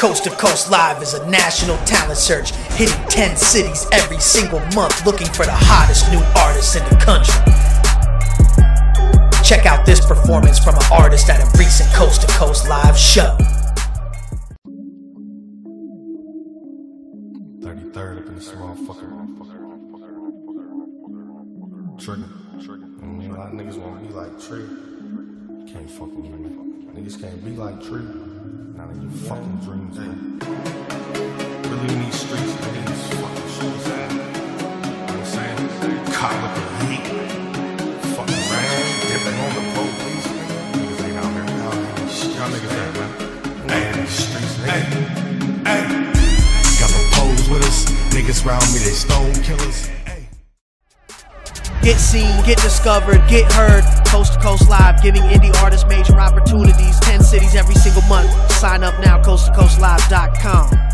Coast to Coast Live is a national talent search, hitting 10 cities every single month, looking for the hottest new artists in the country. Check out this performance from an artist at a recent Coast to Coast Live show. 33rd up in this motherfucker. Trigger. I mean, a lot of niggas wanna be like Trigger. Can't fuck with me. Niggas can't be like Trigger. None of your fucking dreams, man. Really in these streets, I need these fucking shoes at. You know what I'm saying? Caught up in heat. Fucking rash, dipping on the boat, please. Niggas ain't out here. Y'all niggas ain't, man. I ain't in these streets, nigga. Ay, got no poles with us. Niggas round me, they stone killers. Get seen, get discovered, get heard. Coast to Coast Live, giving indie artists major opportunities. 10 cities every single month. Sign up now, coasttocoastlive.com.